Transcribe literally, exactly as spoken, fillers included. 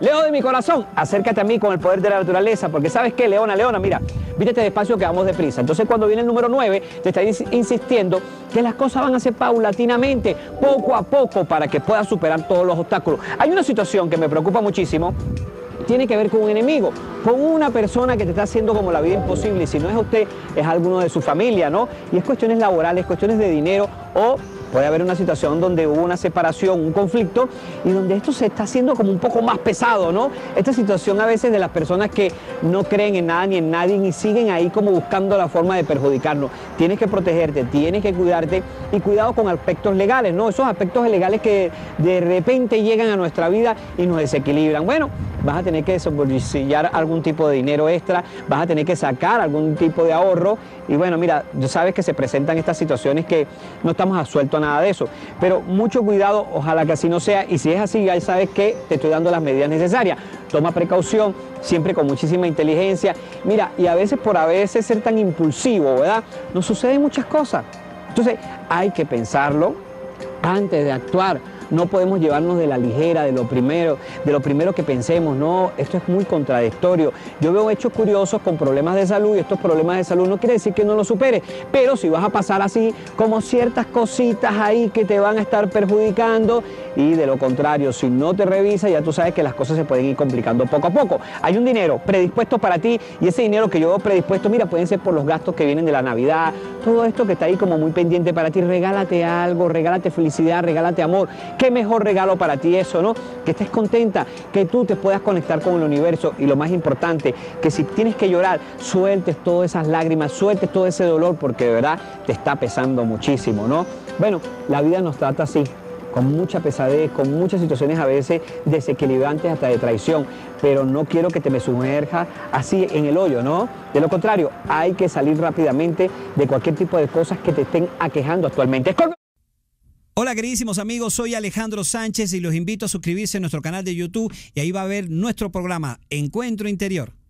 Leo de mi corazón, acércate a mí con el poder de la naturaleza, porque ¿sabes qué, Leona, Leona? Mira, vítete despacio que vamos deprisa. Entonces cuando viene el número nueve, te está insistiendo que las cosas van a ser paulatinamente, poco a poco, para que puedas superar todos los obstáculos. Hay una situación que me preocupa muchísimo, tiene que ver con un enemigo, con una persona que te está haciendo como la vida imposible, y si no es a usted, es a alguno de su familia, ¿no? Y es cuestiones laborales, cuestiones de dinero, o puede haber una situación donde hubo una separación, un conflicto, y donde esto se está haciendo como un poco más pesado, ¿no? Esta situación a veces de las personas que no creen en nada ni en nadie y siguen ahí como buscando la forma de perjudicarnos. Tienes que protegerte, tienes que cuidarte, y cuidado con aspectos legales, ¿no? Esos aspectos legales que de repente llegan a nuestra vida y nos desequilibran. Bueno, vas a tener que desembolsillar algún tipo de dinero extra, vas a tener que sacar algún tipo de ahorro, y bueno, mira, sabes que se presentan estas situaciones que no estamos a suelto a nada de eso, pero mucho cuidado, ojalá que así no sea, y si es así, ya sabes que te estoy dando las medidas necesarias. Toma precaución, siempre con muchísima inteligencia. Mira, y a veces por a veces ser tan impulsivo, ¿verdad? Nos suceden muchas cosas. Entonces, hay que pensarlo antes de actuar. No podemos llevarnos de la ligera, de lo primero, de lo primero que pensemos, no, esto es muy contradictorio. Yo veo hechos curiosos con problemas de salud, y estos problemas de salud no quiere decir que no los superes, pero si vas a pasar así, como ciertas cositas ahí que te van a estar perjudicando, y de lo contrario, si no te revisas, ya tú sabes que las cosas se pueden ir complicando poco a poco. Hay un dinero predispuesto para ti, y ese dinero que yo veo predispuesto, mira, pueden ser por los gastos que vienen de la Navidad, todo esto que está ahí como muy pendiente para ti. Regálate algo, regálate felicidad, regálate amor. Qué mejor regalo para ti eso, ¿no? Que estés contenta, que tú te puedas conectar con el universo, y lo más importante, que si tienes que llorar, sueltes todas esas lágrimas, sueltes todo ese dolor, porque de verdad te está pesando muchísimo, ¿no? Bueno, la vida nos trata así, con mucha pesadez, con muchas situaciones a veces desequilibrantes, hasta de traición, pero no quiero que te me sumerjas así en el hoyo, ¿no? De lo contrario, hay que salir rápidamente de cualquier tipo de cosas que te estén aquejando actualmente. Hola queridísimos amigos, soy Alejandro Sánchez y los invito a suscribirse a nuestro canal de YouTube, y ahí va a ver nuestro programa Encuentro Interior.